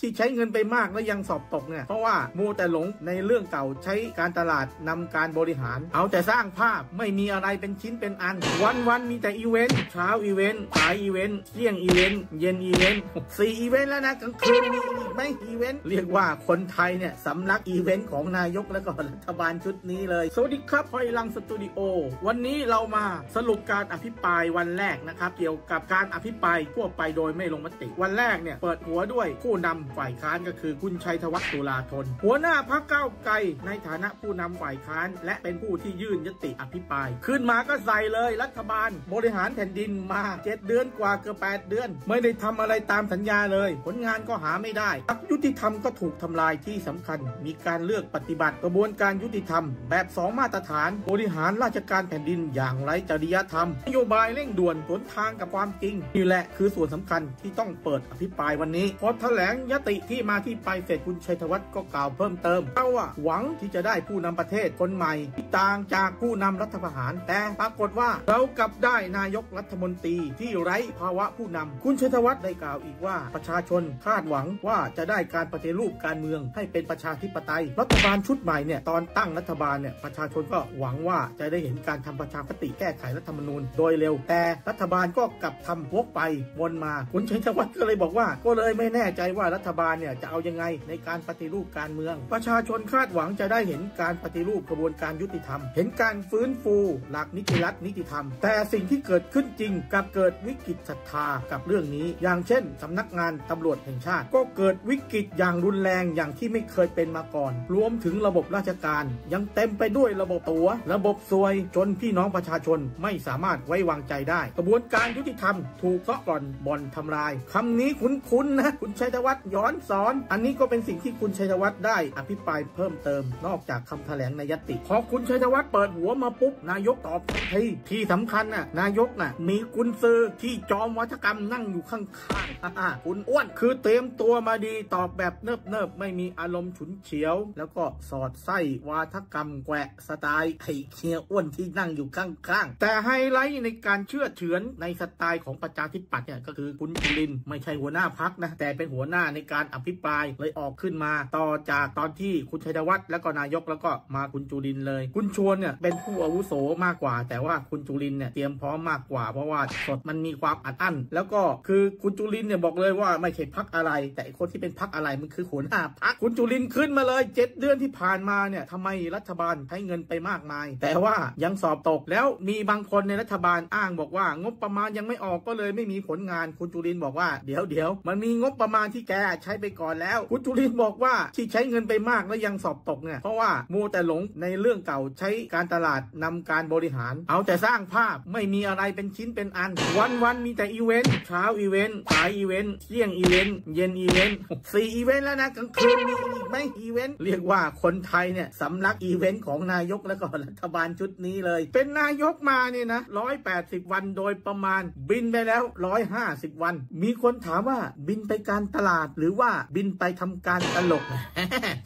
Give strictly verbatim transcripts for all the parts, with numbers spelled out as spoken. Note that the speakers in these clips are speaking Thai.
ที่ใช้เงินไปมากและยังสอบตกเนี่ยเพราะว่ามัวแต่หลงในเรื่องเก่าใช้การตลาดนำการบริหารเอาแต่สร้างภาพไม่มีอะไรเป็นชิ้นเป็นอันวันๆมีแต่อีเวนต์เช้าอีเวนต์สายอีเวนต์เที่ยงอีเวนต์เย็นอีเวนต์สี่อีเวนต์แล้วนะกลางคืนมีอีกไหมอีเวนต์เรียกว่าคนไทยเนี่ยสำลักอีเวนต์ของนายกและก็รัฐบาลชุดนี้เลยสวัสดีครับพลอยลังสตูดิโอวันนี้เรามาสรุปการอภิปรายวันแรกนะครับเกี่ยวกับการอภิปรายทั่วไปโดยไม่ลงมติวันแรกเนี่ยเปิดหัวด้วยผู้นำฝ่ายค้านก็คือคุณชัยธวัฒน์ตุลาธนหัวหน้าพรรคก้าวไกลในฐานะผู้นำฝ่ายค้านและเป็นผู้ที่ยื่นยติอภิปรายขึ้นมาก็ใส่เลยรัฐบาลบริหารแผ่นดินมาเจ็ดเดือนกว่าเกือบแปดเดือนไม่ได้ทำอะไรตามสัญญาเลยผลงานก็หาไม่ได้หลักยุติธรรมก็ถูกทำลายที่สำคัญมีการเลือกปฏิบัติกระบวนการยุติธรรมแบบสองมาตรฐานบริหารราชการแผ่นดินอย่างไร้จริยธรรมนโยบายเร่งด่วนสวนทางกับความจริงนี่แหละคือส่วนสำคัญที่ต้องเปิดอภิปรายวันนี้พอแถลงยติที่มาที่ไปเสร็จคุณชัยธวัฒน์ก็กล่าวเพิ่มเติมเล่าว่าหวังที่จะได้ผู้นำประเทศคนใหม่ที่ต่างจากผู้นำรัฐประหารแต่ปรากฏว่าเรากลับได้นายกรัฐมนตรีที่ไร้ภาวะผู้นำคุณชัยธวัฒน์ได้กล่าวอีกว่าประชาชนคาดหวังว่าจะได้การปฏิรูปการเมืองให้เป็นประชาธิปไตยรัฐบาลชุดใหม่เนี่ยตอนตั้งรัฐบาลเนี่ยประชาชนก็หวังว่าจะได้เห็นการทำประชามติแก้ไขรัฐธรรมนูญโดยเร็วแต่รัฐบาลก็กลับทำวกไปวนมาคุณชัยธวัฒน์ก็เลยบอกว่าก็เลยไม่แน่ใจว่ารัฐบาลเนี่ยจะเอายังไงในการปฏิรูปการเมืองประชาชนคาดหวังจะได้เห็นการปฏิรูปกระบวนการยุติธรรมเห็นการฟื้นฟูหลักนิติรัฐนิติธรรมแต่สิ่งที่เกิดขึ้นจริงกับเกิดวิกฤตศรัทธากับเรื่องนี้อย่างเช่นสำนักงานตำรวจแห่งชาติก็เกิดวิกฤตอย่างรุนแรงอย่างที่ไม่เคยเป็นมาก่อนรวมถึงระบบราชการยังเต็มไปด้วยระบบตัวระบบซวยจนพี่น้องประชาชนไม่สามารถไว้วางใจได้กระบวนการยุติธรรมถูกเซาะก่อนบ่อนทำลายคำนี้คุ้นๆนะคุณชัยธวัฒน์ย้อนสอนอันนี้ก็เป็นสิ่งที่คุณชัยธวัฒน์ได้อภิปรายเพิ่มเติมนอกจากคำแถลงในยติพอคุณชัยธวัฒน์เปิดหัวมาปุ๊บนายกตอบทันทีที่สำคัญน่ะนายกน่ะมีกุญซือที่จอมวัฒกรรมนั่งอยู่ข้างๆคุณอ้วนคือเตรียมตัวมาดีตอบแบบเนิบๆไม่มีอารมณ์ฉุนเฉียวแล้วก็สอดไส้วาทกรรมแกะสไตล์ไข่เคี้ยวอ้วนที่นั่งอยู่ข้างๆแต่ไฮไลท์ในการเชื่อเฉือนในสไตล์ของประชาธิปัตย์เนี่ยก็คือคุณจุลินไม่ใช่หัวหน้าพรรคนะแต่เป็นหัวหน้าในการอภิปรายเลยออกขึ้นมาต่อจากตอนที่คุณชัยธวัฒน์แล้วก็นายกแล้วก็มาคุณจุลินเลยคุณชวนเนี่ยเป็นผู้อาวุโสมากกว่าแต่ว่าคุณจุลินเนี่ยเตรียมพร้อมมากกว่าเพราะว่าสดมันมีความอัดอั้นแล้วก็คือคุณจุลินเนี่ยบอกเลยว่าไม่ใช่พรรคอะไรแต่คนที่เป็นพรรคอะไรมันคือหัวหน้าพรรคคุณจุลินขึ้นมาเลยเจ็ดเดือนที่ผ่านมาเนี่ยทำไมรัฐบาลใช้เงินไปมากมายแต่ว่ายังสอบตกแล้วมีบางคนในรัฐบาลอ้างบอกว่างบประมาณยังไม่ออกก็เลยไม่มีผลงานคุณจุลินบอกว่าเดี๋ยวเดี๋ยวมันมีงบประมาณที่แกใช้ไปก่อนแล้วคุณจุลินบอกว่าที่ใช้เงินไปมากแล้วยังสอบตกเนี่ยเพราะว่ามัวแต่หลงในเรื่องเก่าใช้การตลาดนำการบริหารเอาแต่สร้างภาพไม่มีอะไรเป็นชิ้นเป็นอันวันวันมีแต่อีเวนต์เช้าอีเวนต์สายอีเวนต์เที่ยงอีเวนต์เย็นอีเวนต์สี่อีเวนต์แล้วนะกลางคืนมีอีกไหมอีเวนต์เรียกว่าคนไทยเนี่ยสำลักอีเวนต์ของนายกและก็รัฐบาลชุดนี้เลยเป็นนายกมาเนี่ยนะหนึ่งร้อยแปดสิบวันโดยประมาณบินไปแล้วหนึ่งร้อยห้าสิบวันมีคนถามว่าบินไปการตลาดหรือว่าบินไปทำการตลก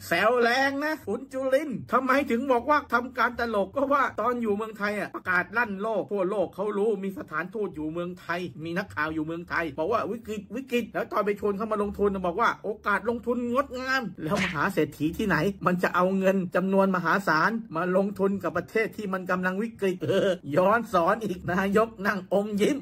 แซวแรงนะคุณจุลินทำไมถึงบอกว่าทำการตลกก็ว่าตอนอยู่เมืองไทยอ่ะประกาศลั่นโลกทั่วโลกเขารู้มีสถานทูตอยู่เมืองไทยมีนักข่าวอยู่เมืองไทยบอกว่าวิกฤตวิกฤตแล้วตอนไปชวนเขามาลงทุนบอกว่าโอกาสลงทุนงดงามแล้วมหาเศรษฐีที่ไหนมันจะเอาเงินจำนวนมหาศาลมาลงทุนกับประเทศที่มันกำลังวิกฤตเออย้อนสอนอีกนายกนั่งอมยิ้ม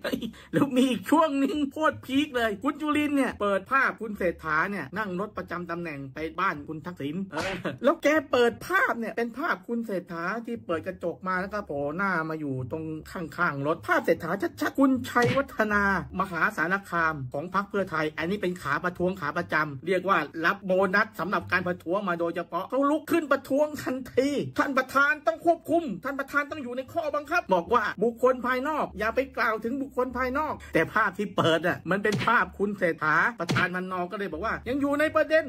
แล้วมีช่วงนึงโคตรพีคเลยคุณจุลินเนี่ยเปิดภาพคุณเศรษฐาเนี่ยนั่งรถประจำตำแหน่งไปบ้านคุณทักษิณเออแล้วแกเปิดภาพเนี่ยเป็นภาพคุณเศรษฐาที่เปิดกระจกมาแล้วก็โผล่หน้ามาอยู่ตรงข้างๆรถภาพเศรษฐาชัดๆคุณชัยวัฒนามหาสารคามของพรรคเพื่อไทยอันนี้เป็นขาประท้วงขาประจำเรียกว่ารับโบนัสสำหรับการประท้วงมาโดยเฉพาะเขาลุกขึ้นประท้วงทันทีท่านประธานต้องควบคุมท่านประธานต้องอยู่ในข้อบังคับบอกว่าบุคคลภายนอกอย่าไปกล่าวถึงบุคคลภายนอกแต่ภาพที่เปิดอ่ะมันเป็นภาพคุณเศรษฐาประธานวันนอก็เลยบอกว่ายังอยู่ในประเด็น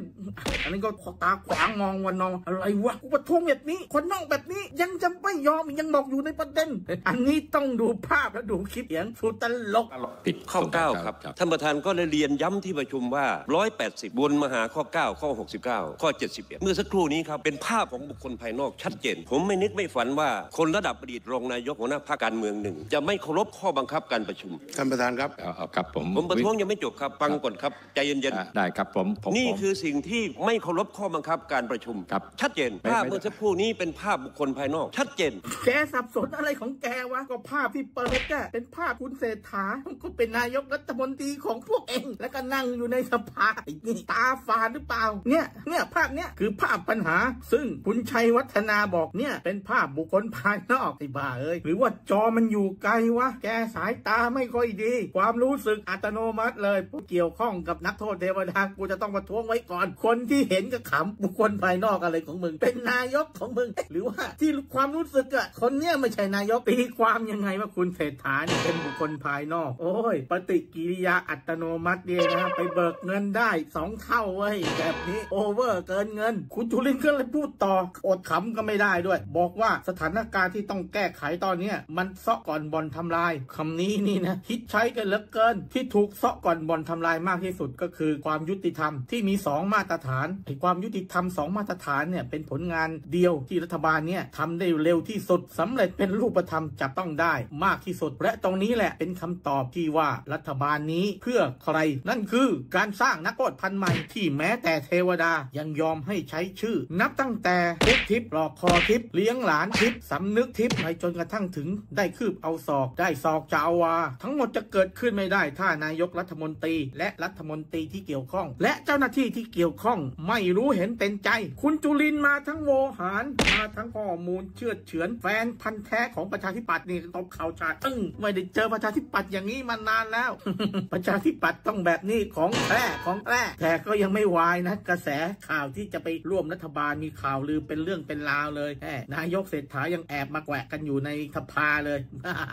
อันนี้ก็ตาขวางมองวันนออะไรวะกูประท้วงแบบนี้คนนอกแบบนี้ยังจะไม่ยอมยังบอกอยู่ในประเด็นอันนี้ต้องดูภาพและดูคลิปเสียงสุดตลกปิดข้อเก้าครับท่านประธานก็ได้เรียนย้ำที่ประชุมว่าหนึ่งร้อยแปดสิบวนมาหาข้อเก้าข้อหกสิบเก้าข้อเจ็ดสิบเอ็ดเมื่อสักครู่นี้ครับเป็นภาพของบุคคลภายนอกชัดเจนผมไม่นึกไม่ฝันว่าคนระดับอดีตรองนายกหัวหน้าพรรคการเมืองหนึ่งจะไม่เคารพข้อบังคับการประชุมท่านประธานครับครับผมผมประท้วงยังไม่จบครับฟังก่อนครับใจเย็นๆได้ ครับผมนี่คือสิ่งที่ไม่เคารพข้อบังคับการประชุมครับชัดเจนภาพเมื่อสักครู่นี้เป็นภาพบุคคลภายนอกชัดเจนแกสับสนอะไรของแกวะก็ภาพที่เปิดแกเป็นภาพคุณเศรษฐาก็เป็นนายกรัฐมนตรีของพวกเองแล้วก็นั่งอยู่ในสภานี่ตาฝาดหรือเปล่าเนี่ยเนี่ยภาพเนี่ยคือภาพปัญหาซึ่งคุณชัยวัฒนาบอกเนี่ยเป็นภาพบุคคลภายนอกไอ้บ้าเอ้ยหรือว่าจอมันอยู่ไกลวะแกสายตาไม่ค่อยดีความรู้สึกอัตโนมัติเลยผู้เกี่ยวข้องกับนักโทษเทวดากูจะต้องมาท้วงไว้ก่อนคนที่เห็นก็ขำบุคคลภายนอกอะไรของมึงเป็นนายกของมึงหรือว่าที่ความรู้สึกอะคนเนี้ยไม่ใช่นายกตีความยังไงว่าคุณเศรษฐาเนี่ยเป็นบุคคลภายนอกโอ้ยปฏิกิริยาอัตโนมัติเนี่ยนะไปเบิกเงินได้สองเท่าเว้ยแบบนี้โอเวอร์เกินเงินคุณจุลินก็เลยพูดต่ออดขำก็ไม่ได้ด้วยบอกว่าสถานการณ์ที่ต้องแก้ไขตอนนี้มันเซาะก่อนบ่อนทำลายคำนี้นี่นะคิดใช้กันเหลือเกินที่ถูกเซาะก่อนบ่อนทำลายมากที่สุดก็คือความยุติธรรมที่มีสองมาตรฐานไอ้ความยุติธรรมสองมาตรฐานเนี่ยเป็นผลงานเดียวที่รัฐบาลเนี่ยทำได้เร็วที่สุดสำเร็จเป็นรูปธรรมจับต้องได้มากที่สุดและตรงนี้แหละเป็นคำตอบที่ว่ารัฐบาลนี้เพื่อใครนั่นคือการสร้างนักโทษพันใหม่ที่แม้แต่เทวดายังยอมให้ใช้ชื่อนับตั้งแต่ทิพทิพหลอกคอทิพเลี้ยงหลานทิพสำนึกทิพไปจนกระทั่งถึงได้คืบเอาศอกได้ศอกจะเอาวาทั้งหมดจะเกิดขึ้นไม่ได้ถ้านายกรัฐมนตรีและรัฐมนตรีที่เกี่ยวข้องและเจ้าหน้าที่ที่เกี่ยวข้องไม่รู้เห็นเป็นใจคุณจุลินมาทั้งโวหารมาทั้งข้อมูลเชื่อเฉือนแฟนพันธุ์แท้ของประชาธิปัตย์นี่ตบเข่าชาตึ้งไม่ได้เจอประชาธิปัตย์อย่างนี้มานานแล้ว ประชาธิปัตย์ต้องแบบนี้ของแท้ของแท้แต่ก็ยังไม่วายนะกระแสข่าวที่จะไปร่วมรัฐบาลมีข่าวลือเป็นเรื่องเป็นราวเลยแหมนายกเศรษฐายังแอบมาแกะกันอยู่ในสภาเลย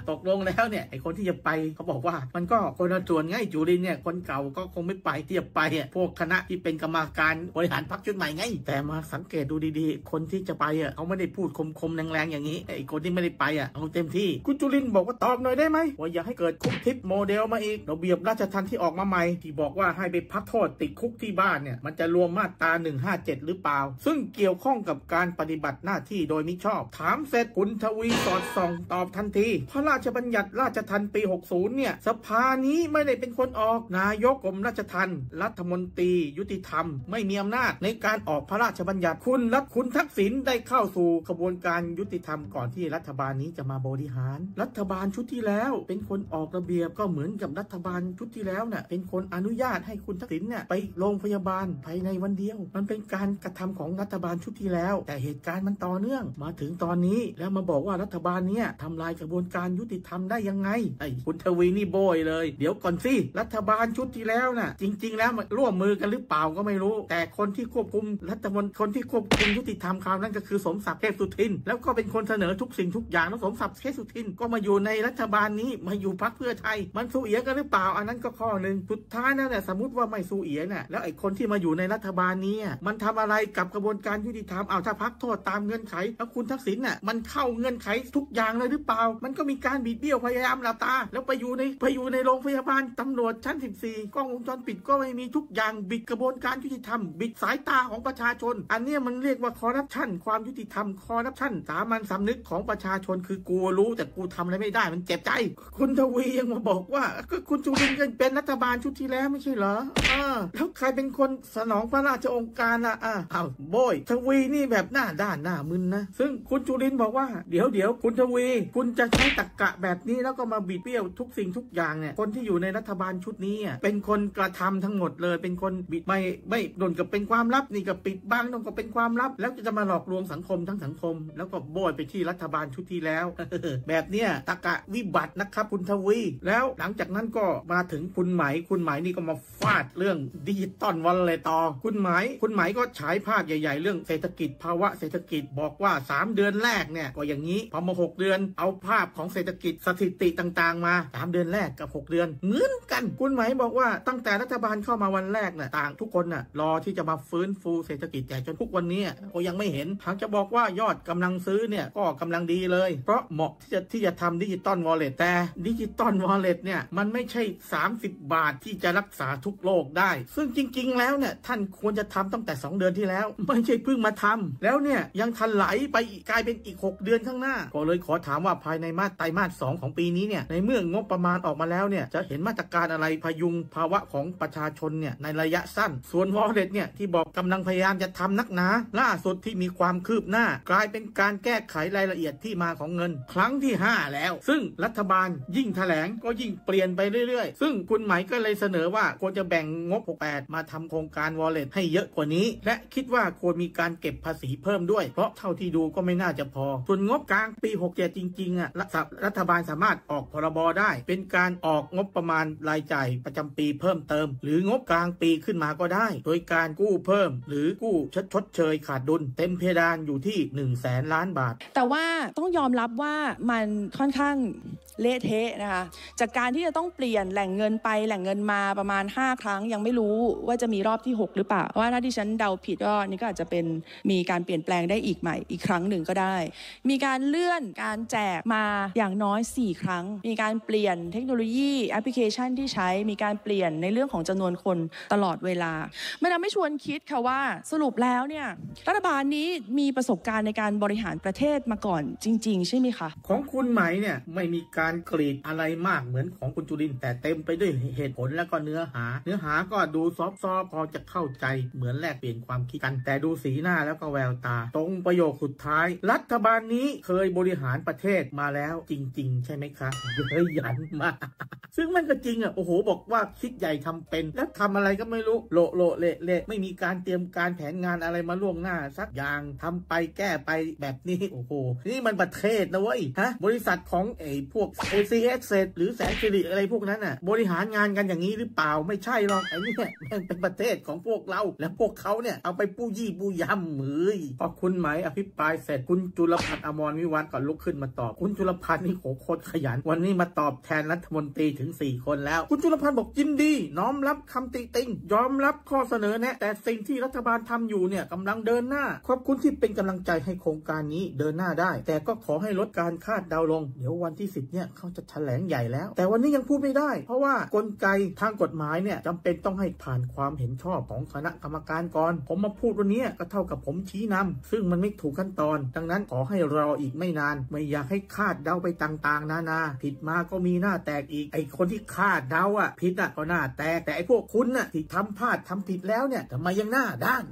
ตกลงแล้วเนี่ยไอคนที่จะไปเขาบอกว่ามันก็คนละส่วนไงจุลินเนี่ยคนเก่าก็คงไม่ไปที่จะไปอ่ะพวกคณะที่เป็นกรรมการบริหารพรรคชุดใหม่ไงแต่มาสังเกตดูดีๆคนที่จะไปอ่ะเขาไม่ได้พูดคมๆแรงๆอย่างนี้ไอคนที่ไม่ได้ไปอ่ะเอาเต็มที่คุณจุลินบอกว่าตอบหน่อยได้ไหมว่าอย่าให้เกิดคุกทิพย์โมเดลมาอีกระเบียบราชทัณฑ์ที่ออกมาใหม่ที่บอกว่าให้ไปพักโทษติดคุกที่บ้านเนี่ยมันจะรวมมาตราหนึ่งห้าเจ็ดหรือเปล่าซึ่งเกี่ยวข้องกับการปฏิบัติหน้าที่โดยมิชอบถามเสร็จคุณทวีสอดส่องตอบทันทีพระราชบัญญัติราชทัณฑ์ปีหกสิบเนี่ยสภานี้ไม่ได้เป็นคนออกนายกกรมราชทัณฑ์รัฐมนตรียุติธรรมไม่มีอำนาจในการออกพระราชบัญญัติคุณรัฐคุณทักษิณได้เข้าสู่กระบวนการยุติธรรมก่อนที่รัฐบาลนี้จะมาบริหารรัฐบาลชุดที่แล้วเป็นคนออกระเบียบก็เหมือนกับรัฐบาลชุดที่แล้วน่ะเป็นคนอนุญาตให้คุณทักษิณเนี่ยไปโรงพยาบาลภายในวันเดียวมันเป็นการกระทำของรัฐบาลชุดที่แล้วแต่เหตุการณ์มันต่อเนื่องมาถึงตอนนี้แล้วมาบอกว่ารัฐบาลเนี่ยทำลายกระบวนการยุติธรรมได้ยังไงไอ้คุณทวีนี่โบยเลยเดี๋ยวก่อนสิรัฐบาลชุดที่แล้วน่ะจริงๆแล้วมันร่วมมือกันหรือเปล่าก็ไม่รู้แต่คนที่ควบคุมรัฐมนตรีคนที่ควบคุมยุติธรรมคราวนั้นก็คือสมศักดิ์เทพสุทินแล้วก็เป็นคนเสนอทุกสิ่งทุกอย่างแล้วสมศักดิ์เทพสุทินก็มาอยู่ในรัฐบาลนี้มาอยู่พรรคเพื่อไทยมันสู้เอียกันหรือเปล่าอันนั้นก็ข้อหนึ่งสุดท้ายนั่นแหละสมมติว่าไม่สู้เอียน่ะแล้วไอ้คนที่มาอยู่ในรัฐบาลนี้มันทำอะไรกับกระบวนการยุติธรรมเอาถ้าพักโทษตามเงื่อนไขแล้วคุณทักษิณน่ะมันเข้าเงื่อนไขทุกอย่างเลยหรือเปล่ามันก็มีการบิดเบี้ยวพยายามหลับตาแล้วไปอยู่ในไปอยู่ในโรงพยาบาลตำรวจชั้นสิบสี่กล้องวงจรปิดก็ไม่มีทุกอย่างบิดกระบวนการยุติธรรมบิดสายตาของประชาชนอันนี้มันเรียกว่าคอร์รัปชันความยุติธรรมคอร์รัปชันสามัญสำนึกของประชาชนคือกูรู้แต่กูทำอะไรไม่ได้มันเจ็บใจคุณทวียังมาบอกว่าก็คุณจุลินก็เป็นรัฐบาลชุดที่แล้วไม่ใช่เหรออ่าแล้วใครเป็นคนสนองพระราชองค์การล่ะอ่าอ้าวโบยทวีนี่แบบหน้าด้านหน้ามึนนะซึ่งคุณจุลินบอกว่าเดี๋ยวเดี๋ยวคุณทวีคุณจะใช้ตรรกะแบบนี้แล้วก็มาบิดเบี้ยวทุกสิ่งทุกอย่างเนี่ยคนที่อยู่ในรัฐบาลชุดนี้เป็นคนกระทำทั้งหมดเลยเป็นคนบิดไม่ไม่โดนกับเป็นความลับนี่ก็ปิดบังโดนก็เป็นความลับแล้วจะมาหลอกลวงสังคมทั้งสังคมแล้วก็โบยไปที่รัฐบาลชุดที่แล้ว แบบเนี้ยตรรกะวิบัตินะครับคุณทวีแล้วหลังจากนั้นก็มาถึงคุณไหมคุณไหมนี่ก็มาฟาดเรื่องดิจิตอลวอลเล็ตต่อคุณไหมคุณไหมก็ฉายภาพใหญ่ๆเรื่องเศรษฐกิจภาวะเศรษฐกิจบอกว่าสามเดือนแรกเนี่ยก็อย่างนี้พอมาหกเดือนเอาภาพของเศรษฐกิจสถิติต่างๆมาสามเดือนแรกกับหกเดือนเหมือนกันคุณไหมบอกว่าตั้งแต่รัฐบาลเข้ามาวันแรกน่ะต่างทุกคนน่ะรอที่จะมาฟื้นฟูเศรษฐกิจแต่จนทุกวันนี้ก็ยังไม่เห็นหากจะบอกว่ายอดกำลังซื้อเนี่ยก็กำลังดีเลยเพราะเหมาะที่จะที่จะทำดิจิตอลวอลเล็ตแต่ดิจิตอลวอลเล็ตเนี่ยมันไม่ใช่สามสิบบาทที่จะรักษาทุกโรคได้ซึ่งจริงๆแล้วเนี่ยท่านควรจะทำตั้งแต่สองเดือนที่แล้วไม่ใช่เพิ่งมาทำแล้วเนี่ยยังทันไหลไปกลายเป็นอีกหกเดือนข้างหน้าก็เลยขอถามว่าภายในมาตราไตรมาสสองของปีนี้เนี่ยในเมื่องบประมาณออกมาแล้วเนี่ยจะเห็นมาตรการอะไรพยุงภาวะของประชาชนเนี่ย เนี่ยในระยะสั้นส่วน Wallet เนี่ยที่บอกกำลังพยายามจะทำนักหนาล่าสุดที่มีความคืบหน้ากลายเป็นการแก้ไขรายละเอียดที่มาของเงินครั้งที่ห้าแล้วซึ่งรัฐบาลยิ่งแถลงก็ยิ่งเปลี่ยนไปเรื่อยๆซึ่งคุณไหมก็เลยเสนอว่าควรจะแบ่งงบหกสิบแปดมาทำโครงการ Wallet ให้เยอะกว่านี้และคิดว่าควรมีการเก็บภาษีเพิ่มด้วยเพราะเท่าที่ดูก็ไม่น่าจะพอส่วนงบกลางปีหกสิบเจ็ดจริงๆอ่ะรัฐบาลสามารถออกพรบได้เป็นการออกงบประมาณรายจ่ายประจำปีเพิ่มเติมหรืองบกลางปีขึ้นมาก็ได้โดยการกู้เพิ่มหรือกู้ชดเชยขาดดุลเต็มเพดานอยู่ที่หนึ่งแสนล้านบาทแต่ว่าต้องยอมรับว่ามันค่อนข้างเละเทะนะคะจากการที่จะต้องเปลี่ยนแหล่งเงินไปแหล่งเงินมาประมาณห้าครั้งยังไม่รู้ว่าจะมีรอบที่หกหรือเปล่าว่าถ้าที่ฉันเดาผิดก็นี่ก็อาจจะเป็นมีการเปลี่ยนแปลงได้อีกใหม่อีกครั้งหนึ่งก็ได้มีการเลื่อนการแจกมาอย่างน้อยสี่ครั้งมีการเปลี่ยนเทคโนโลยีแอปพลิเคชันที่ใช้มีการเปลี่ยนในเรื่องของจำนวนคนตลอดเวลามันทำให้ชวนคิดค่ะว่าสรุปแล้วเนี่ยรัฐบาลนี้มีประสบการณ์ในการบริหารประเทศมาก่อนจริงๆใช่ไหมคะของคุณไหมเนี่ยไม่มีการกรีดอะไรมากเหมือนของคุณจุรินทร์แต่เต็มไปด้วยเหตุผลและก็เนื้อหาเนื้อหาก็ดูซอฟต์ๆพอจะเข้าใจเหมือนแลกเปลี่ยนความคิดกันแต่ดูสีหน้าแล้วก็แววตาตรงประโยคสุดท้ายรัฐบาลนี้เคยบริหารประเทศมาแล้วจริงๆใช่ไหมคะเฮ้ยยันมากซึ่งมันก็จริงอ่ะโอ้โหบอกว่าคิดใหญ่ทำเป็นแล้วทำอะไรก็ไม่รู้โลโลเละเละไม่มีการเตรียมการแผนงานอะไรมาล่วงหน้าสักอย่างทำไปแก้ไปแบบนี้โอ้โหนี่มันประเทศนะเว้ยฮะบริษัทของไอ้พวก เอ ซี เอส หรือแสนสิริอะไรพวกนั้นน่ะบริหารงานกันอย่างนี้หรือเปล่าไม่ใช่หรอกไอ้นี่มันเป็นประเทศของพวกเราและพวกเขาเนี่ยเอาไปปู้ยี่ปู้ยำมือพอคุณไหมอภิปรายเสร็จคุณจุลพันธ์อมรวิวัฒน์ก็ลุกขึ้นมาตอบคุณจุลพันธ์นี่โหโคตรขยันวันนี้มาตอบแทนรัฐมนตรีถึงสี่คนแล้วคุณจุลพันธ์บอกยินดีน้อมรับคำติติงยอมรับข้อเสนอแนะแต่สิ่งที่รัฐบาลทำอยู่เนี่ยกำลังเดินหน้าขอบคุณที่เป็นกำลังใจให้โครงการนี้เดินหน้าได้แต่ก็ขอให้ลดการคาดเดาลงเดี๋ยววันที่สิบเนี่ยเขาจะแถลงใหญ่แล้วแต่วันนี้ยังพูดไม่ได้เพราะว่ากลไกทางกฎหมายเนี่ยจำเป็นต้องให้ผ่านความเห็นชอบของคณะกรรมการก่อนผมมาพูดวันนี้ก็เท่ากับผมชี้นำซึ่งมันไม่ถูกขั้นตอนดังนั้นขอให้รออีกไม่นานไม่อยากให้คาดเดาไปต่างๆนานาผิดมาก็มีหน้าแตกอีกไอคนที่คาดเดาอ่ะผิดอ่ะก็หน้าแตกแต่ไอพวกคุณน่ะที่ทำพลาดทำผิดแล้วเนี่ยทำไมยังหน้าด้าน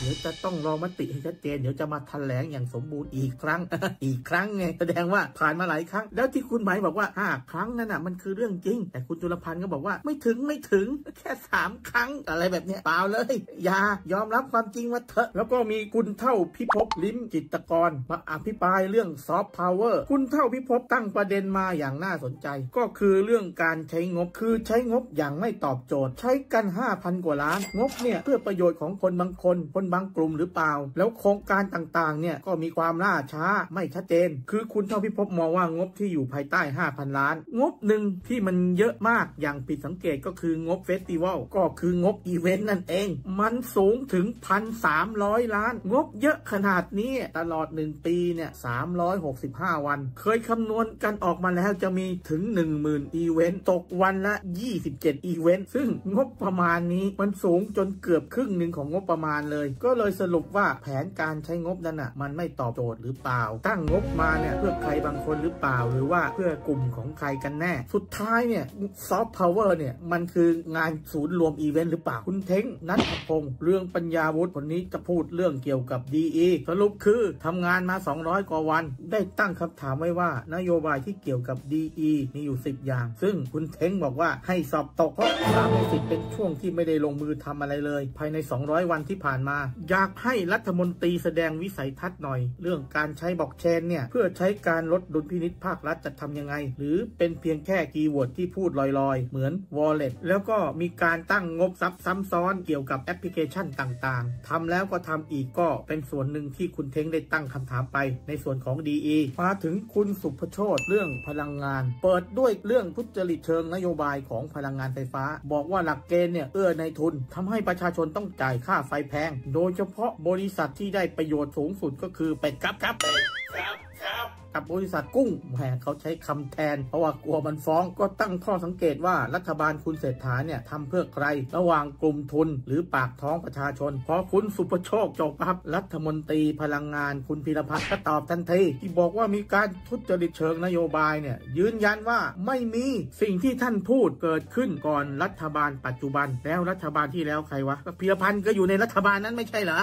เดี๋ยวจะต้องรอมติให้ชัดเจนเดี๋ยวจะมาแถลงอย่างสมบูรณ์อีกครั้ง อีกครั้งไงแสดงว่าผ่านมาหลายครั้งแล้วที่คุณหมายบอกว่าห้าครั้งนั่นน่ะมันคือเรื่องจริงแต่คุณจุลพันธ์ก็บอกว่าไม่ถึงไม่ถึงแค่สามครั้งอะไรแบบเนี้ยเปล่าเลยอย่ายอมรับความจริงมาเถอะแล้วก็มีคุณเท่าพิภพลิ้มจิตกรมาอภิปรายเรื่องซอฟต์พาวเวอร์คุณเท่าพิภพตั้งประเด็นมาอย่างน่าสนใจก็คือเรื่องการใช้งบคือใช้งบอย่างไม่ตอบโจทย์ใช้กัน ห้าพัน กว่าล้านงบเนี่ยเพื่อประโยชน์ของคนบางคนคนบางกลุ่มหรือเปล่าแล้วโครงการต่างๆเนี่ยก็มีความล่าช้าไม่ชัดเจนคือคุณเท่าพิภพมองว่างบที่อยู่ภายใต้ ห้าพัน ล้านงบหนึ่งที่มันเยอะมากอย่างผิดสังเกตก็คืองบเฟสติวัลก็คืองบอีเวนต์นั่นเองมันสูงถึง หนึ่งพันสามร้อย ล้านงบเยอะขนาดนี้ตลอดหนึ่งปีเนี่ยสามร้อยหกสิบห้าวันเคยคำนวณกันออกมาแล้วจะมีถึง หนึ่งหมื่น อีเวนต์ตกวันละยี่สิบเจ็ดอีเวนต์ซึ่งงบประมาณนี้มันสูงจนเกือบครึ่งหนึ่งของงบประมาณเลยก็เลยสรุปว่าแผนการใช้งบนั้นน่ะมันไม่ตอบโจทย์หรือเปล่าตั้งงบมาเนี่ยเพื่อใครบางคนหรือเปล่าหรือว่าเพื่อกลุ่มของใครกันแน่สุดท้ายเนี่ยซอฟต์พาวเวอร์เนี่ยมันคืองานศูนย์รวมอีเวนต์หรือเปล่าคุณเท้งนัทพงศ์เรื่องปัญญาวุฒิคนนี้จะพูดเรื่องเกี่ยวกับ ดี อี สรุปคือทำงานมาสองร้อยกว่าวันได้ตั้งคำถามไว้ว่านโยบายที่เกี่ยวกับ ดี อี มีอยู่สิบอย่างซึ่งคุณเท้งบอกว่าให้สอบตกเพราะสามสิบเป็นช่วงที่ไม่ได้ลงมือทำอะไรเลยภายในสองร้อยวันที่ผ่านมาอยากให้รัฐมนตรีแสดงวิสัยทัศน์หน่อยเรื่องการใช้บล็อกเชนเนี่ยเพื่อใช้การลดดุลพินิจภาครัฐจะทำยังไงหรือเป็นเพียงแค่คีย์เวิร์ดที่พูดลอยๆเหมือน Wallet แล้วก็มีการตั้งงบซับซ้ำซ้อนเกี่ยวกับแอปพลิเคชันต่างๆทำแล้วก็ทำอีกก็เป็นส่วนหนึ่งที่คุณเท้งได้ตั้งคำถามไปในส่วนของ ดี อี มาถึงคุณสุภโชติเรื่องพลังงานเปิดด้วยเรื่องทุจริตเชิงนโยบายของพลังงานไฟฟ้าบอกว่าหลักเกณฑ์เนี่ยเอื้อในทุนทำให้ประชาชนต้องจ่ายค่าไฟแพงโดยเฉพาะบริษัทที่ได้ประโยชน์สูงสุดก็คือเป็ดครับครับ กับบริษัทกุ้งแหมเขาใช้คำแทนเพราะว่ากลัวมันฟ้องก็ตั้งข้อสังเกตว่ารัฐบาลคุณเศรษฐาเนี่ยทำเพื่อใครระหว่างกลุ่มทุนหรือปากท้องประชาชนพอคุณสุภโชคจบครับรัฐมนตรีพลังงานคุณพีรพัฒน์ก็ตอบทันทีที่บอกว่ามีการทุจริตเชิงนโยบายเนี่ยยืนยันว่าไม่มีสิ่งที่ท่านพูดเกิดขึ้นก่อนรัฐบาลปัจจุบันแล้วรัฐบาลที่แล้วใครวะพีรพันธ์ก็อยู่ในรัฐบาลนั้นไม่ใช่เหรอ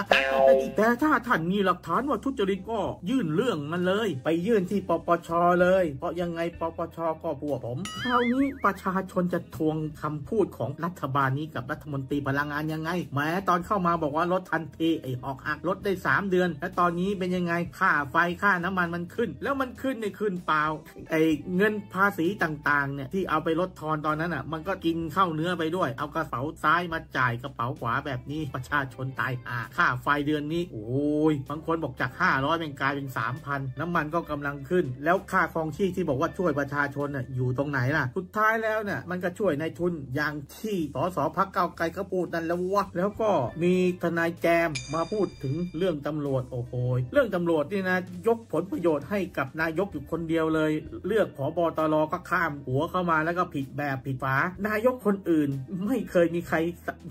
แต่ถ้าท่านมีหลักฐานว่าทุจริตก็ยื่นเรื่องมันเลยไปยื่นที่ปปช.เลยเพราะยังไงปปช.ก็พวกผมคราวนี้ประชาชนจะทวงคำพูดของรัฐบาลนี้กับรัฐมนตรีพลังงานยังไงแม้ตอนเข้ามาบอกว่าลดทันทีไอ้ออกหักลดได้สามเดือนแล้วตอนนี้เป็นยังไงค่าไฟค่าน้ำมันมันขึ้นแล้วมันขึ้นในขึ้นเปล่าไอ้เงินภาษีต่างๆเนี่ยที่เอาไปลดทอนตอนนั้นอ่ะมันก็กินเข้าเนื้อไปด้วยเอากระเป๋าซ้ายมาจ่ายกระเป๋าขวาแบบนี้ประชาชนตายห่าค่าไฟเดือนนี้โอ้ยบางคนบอกจากห้าร้อยเป็นกลายเป็น สามพัน น้ำมันก็กำลังขึ้นแล้วค่าครองชีพที่บอกว่าช่วยประชาชนน่ะอยู่ตรงไหนล่ะสุดท้ายแล้วเนี่ยมันก็ช่วยนายทุนอย่างที่สสพรรคก้าวไกลเขาพูดนั่นแล้ววะแล้วก็มีทนายแจมมาพูดถึงเรื่องตำรวจโอ้โหเรื่องตำรวจนี่นะยกผลประโยชน์ให้กับนายกอยู่คนเดียวเลยเลือกผบตรก็ข้ามหัวเข้ามาแล้วก็ผิดแบบผิดฝานายกคนอื่นไม่เคยมีใคร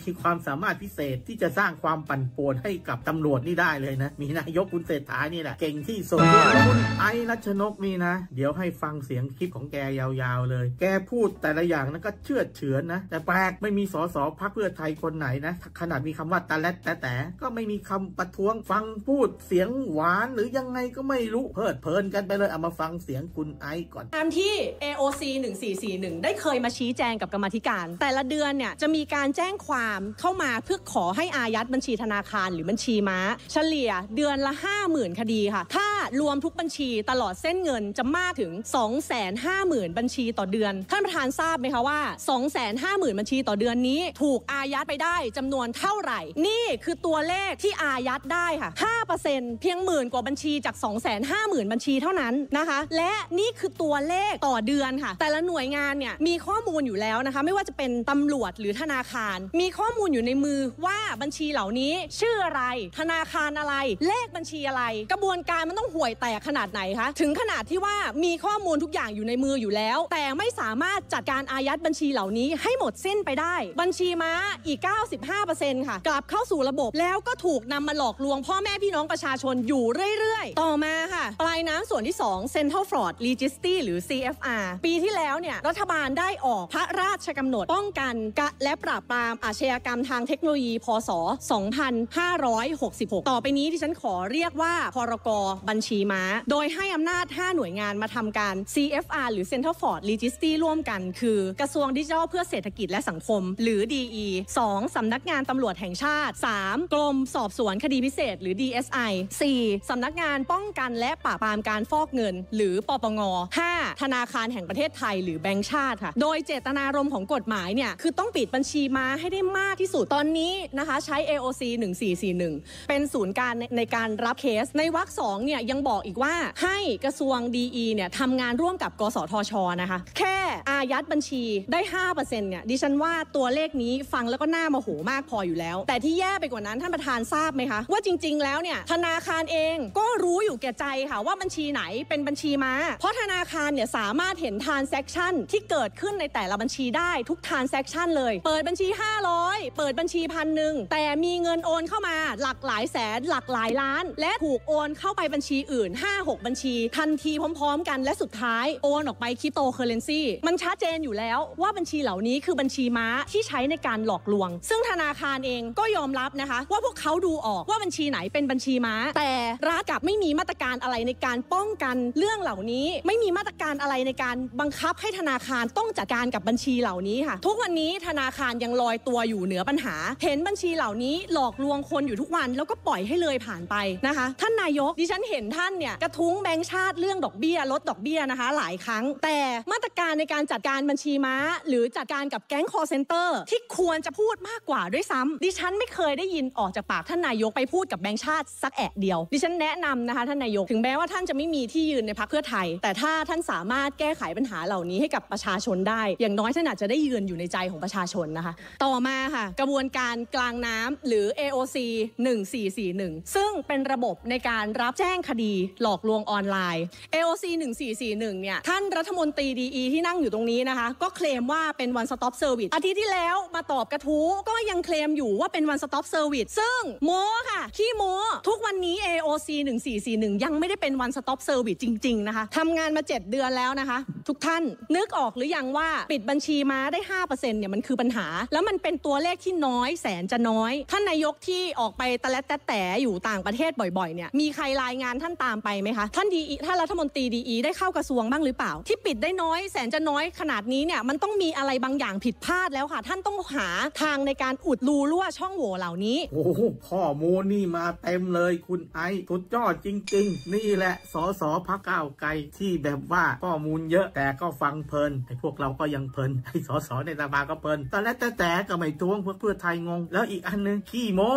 มีความสามารถพิเศษที่จะสร้างความปั่นป่วนให้กับตำรวจนี่ได้เลยนะมีนายกคุณเศรษฐานี่แหละเก่งที่สุดคุณไอ้รัชนกนี่นะเดี๋ยวให้ฟังเสียงคลิปของแกยาวๆเลยแกพูดแต่ละอย่างนั้นก็เชื่อเฉือนนะแต่แปลกไม่มีสสพรรคเพื่อไทยคนไหนนะขนาดมีคำว่าตะแลดแต่แต่ก็ไม่มีคำประท้วงฟังพูดเสียงหวานหรือยังไงก็ไม่รู้เพลิดเพลินกันไปเลยเอามาฟังเสียงคุณไอ้ก่อนตามที่ เอ โอ ซี หนึ่งสี่สี่หนึ่งได้เคยมาชี้แจงกับกรรมธิการแต่ละเดือนเนี่ยจะมีการแจ้งความเข้ามาเพื่อขอให้อายัดบัญชีธนาคารหรือบัญชีม้าเฉลี่ยเดือนละ ห้าหมื่น คดีค่ะถ้ารวมทุกบัญชีตลอดเส้นเงินจะมากถึง สองแสนห้าหมื่น บัญชีต่อเดือนท่านประธานทราบไหมคะว่า สองแสนห้าหมื่น บัญชีต่อเดือนนี้ถูกอายัดไปได้จำนวนเท่าไหร่นี่คือตัวเลขที่อายัดได้ค่ะ ห้าเปอร์เซ็นต์ เพียงหมื่นกว่าบัญชีจาก สองแสนห้าหมื่น บัญชีเท่านั้นนะคะและนี่คือตัวเลขต่อเดือนค่ะแต่ละหน่วยงานเนี่ยมีข้อมูลอยู่แล้วนะคะไม่ว่าจะเป็นตำรวจหรือธนาคารมีข้อมูลอยู่ในมือว่าบัญชีเหล่านี้ชื่ออะไรธนาคารอะไรเลขบัญชีอะไรกระบวนการมันต้องห่วยแตกขนาดไหนคะถึงขนาดที่ว่ามีข้อมูลทุกอย่างอยู่ในมืออยู่แล้วแต่ไม่สามารถจัดการอายัดบัญชีเหล่านี้ให้หมดสิ้นไปได้บัญชีม้าอีก เก้าสิบห้าเปอร์เซ็นต์ ค่ะกลับเข้าสู่ระบบแล้วก็ถูกนำมาหลอกลวงพ่อแม่พี่น้องประชาชนอยู่เรื่อยๆต่อมาค่ะปลายน้ำส่วนที่สอง Central Fraud Registry หรือ ซี เอฟ อาร์ ปีที่แล้วเนี่ยรัฐบาลได้ออกพระราชกำหนดป้องกันและปราบปรามอาชญากรรมทางเทคโนโลยีพ.ศ.สองพันห้าร้อยหกสิบหกต่อไปนี้ที่ฉันขอเรียกว่าพรก.บัญชีม้าโดยให้อำนาจห้าหน่วยงานมาทำการ ซี เอฟ อาร์ หรือ Central Fraud Registry ร่วมกันคือกระทรวงดิจิทัลเพื่อเศรษฐกิจและสังคมหรือ ดี อี สอง สำนักงานตำรวจแห่งชาติสามกรมสอบสวนคดีพิเศษหรือ ดี เอส ไอ สี่ สำนักงานป้องกันและปราบปรามการฟอกเงินหรือปปงห้าธนาคารแห่งประเทศไทยหรือแบงก์ชาติค่ะโดยเจตนารมณ์ของกฎหมายเนี่ยคือต้องปิดบัญชีม้าให้ได้มากที่สุดตอนนี้นะคะใช้ เอ โอ ซี หนึ่งสี่สี่หนึ่งเป็นศูนย์กลางในการรับเคสในวรรคสองเนี่ยยังบอกอีกว่าให้กระทรวง ดี อี เนี่ยทำงานร่วมกับกสทช.นะคะแค่อายัดบัญชีได้ ห้าเปอร์เซ็นต์ เนี่ยดิฉันว่าตัวเลขนี้ฟังแล้วก็น่าโมโหมากพออยู่แล้วแต่ที่แย่ไปกว่านั้นท่านประธานทราบไหมคะว่าจริงๆแล้วเนี่ยธนาคารเองก็รู้อยู่แก่ใจค่ะว่าบัญชีไหนเป็นบัญชีม้าเพราะธนาคารเนี่ยสามารถเห็น transaction ที่เกิดขึ้นในแต่ละบัญชีได้ทุก transaction เลยเปิดบัญชีห้าร้อยเปิดบัญชีพันหนึ่งแต่มีเงินโอนเข้ามาหลักหลายแสนหลักหลายล้านและถูกโอนเข้าไปบัญชีอื่น ห้าหก บัญชีทันทีพร้อมๆกันและสุดท้ายโอนออกไปคริปโตเคอเรนซีมันชัดเจนอยู่แล้วว่าบัญชีเหล่านี้คือบัญชีม้าที่ใช้ในการหลอกลวงซึ่งธนาคารเองก็ยอมรับนะคะว่าพวกเขาดูออกว่าบัญชีไหนเป็นบัญชีม้าแต่รัฐกลับไม่มีมาตรการอะไรในการป้องกันเรื่องเหล่านี้ไม่มีมาตรการอะไรในการบังคับให้ธนาคารต้องจัดการกับบัญชีเหล่านี้ค่ะทุกวันนี้ธนาคารยังลอยตัวอยู่เหนือปัญหาเห็นบัญชีเหล่านี้หลอกลวงคนอยู่ทุกวันแล้วก็ปล่อยให้เลยผ่านไปนะคะท่านนายกดิฉันเห็นท่านเนี่ยกระทุ้งแบงก์ชาติเรื่องดอกเบี้ยลดดอกเบี้ยนะคะหลายครั้งแต่มาตรการในการจัดการบัญชีม้าหรือจัดการกับแก๊ง call center ที่ควรจะพูดมากกว่าด้วยซ้ำดิฉันไม่เคยได้ยินออกจากปากท่านนายกไปพูดกับแบงก์ชาติสักแอะเดียวดิฉันแนะนำนะคะท่านนายกถึงแม้ว่าท่านจะไม่มีที่ยืนในพรรคเพื่อไทยแต่ถ้าท่านสามารถแก้ไขปัญหาเหล่านี้ให้กับประชาชนได้อย่างน้อยท่านอาจจะได้ยืนอยู่ในใจของประชาชนนะคะต่อมาค่ะกระบวนการกลางน้ำหรือ เอ โอ ซี หนึ่งสี่สี่หนึ่งซึ่งเป็นระบบในการรับแจ้งค ดีหลอกลวงออนไลน์ เอ โอ ซี หนึ่งสี่สี่หนึ่งเนี่ยท่านรัฐมนตรี ดี อี ที่นั่งอยู่ตรงนี้นะคะก็เคลมว่าเป็น One Stop Service อาทิตย์ที่แล้วมาตอบกระทู้ก็ยังเคลมอยู่ว่าเป็น One Stop Service ซึ่งโม้ค่ะขี้โม้ทุกวันนี้ เอ โอ ซี หนึ่งสี่สี่หนึ่งยังไม่ได้เป็น One Stop Service จริงๆนะคะทำงานมาเจ็ดเดือนแล้วนะคะทุกท่านนึกออกหรือยังว่าปิดบัญชีม้าได้ ห้าเปอร์เซ็นต์ เนี่ยมันคือปัญหาแล้วมันเป็นตัวเลขที่น้อยแสนจะน้อยท่านนายกที่ออกไปตะแลตะแต่อยู่ต่างประเทศบ่อยๆเนี่ยมีใครรายงานท่านตามไปไหมคะท่านดีท่านรัฐมนตรีดีอีได้เข้ากระทรวงบ้างหรือเปล่าที่ปิดได้น้อยแสนจะน้อยขนาดนี้เนี่ยมันต้องมีอะไรบางอย่างผิดพลาดแล้วค่ะท่านต้องหาทางในการอุดรูรั่วช่องโหว่เหล่านี้โอ้โหข้อมูลนี่มาเต็มเลยคุณไอซ์สุดยอดจริงๆนี่แหละสสพรรคก้าวไกลที่แบบว่าข้อมูลเยอะแต่ก็ฟังเพลินไอพวกเราก็ยังเพลินไอสสในสภาก็เพลินตะแลตะแต่ก็ไม่ท้วงพวกเพื่อไทยงงแล้วอีกอันนึงขี้โม้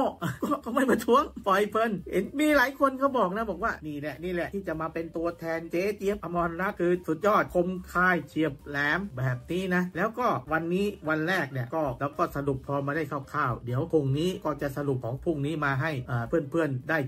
ก็ไม่มาท้วงปล่อยเพลินเห็นมีหลายคนเขาบอกนะบอกว่านี่แหละนี่แหละที่จะมาเป็นตัวแทนเจ๊เจี๊ยบอมรรัตน์คือสุดยอดคมคายเฉียบแหลมแบบนี้นะแล้วก็วันนี้วันแรกเนี่ยก็แล้วก็สรุปพอมาได้คร่าวๆเดี๋ยวพรุ่งนี้ก็จะสรุปของพรุ่งนี้มาให้เพื่อนๆได้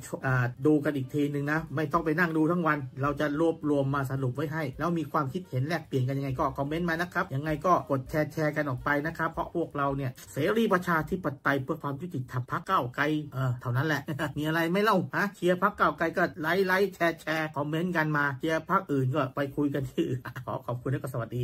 ดูกันอีกทีนึงนะไม่ต้องไปนั่งดูทั้งวันเราจะรวบรวมมาสรุปไว้ให้แล้วมีความคิดเห็นแลกเปลี่ยนกันยังไงก็คอมเมนต์มานะครับยังไงก็กดแชร์แชร์กันออกไปนะครับเพราะพวกเราเนี่ยเสรีประชาธิปไตยเพื่อความยุติธรรมพรรคก้าวไกลเออเท่านั้นแหละ มีอะไรไม่เล่าฮะเชียร์พรรคก้าวไกลก็ไลค์ไลค์แชร์แชร์คอมเมนต์กันมาเชียร์พรรคอื่นก็ไปคุยกันที่อื่นขอขอบคุณและก็สวัสดี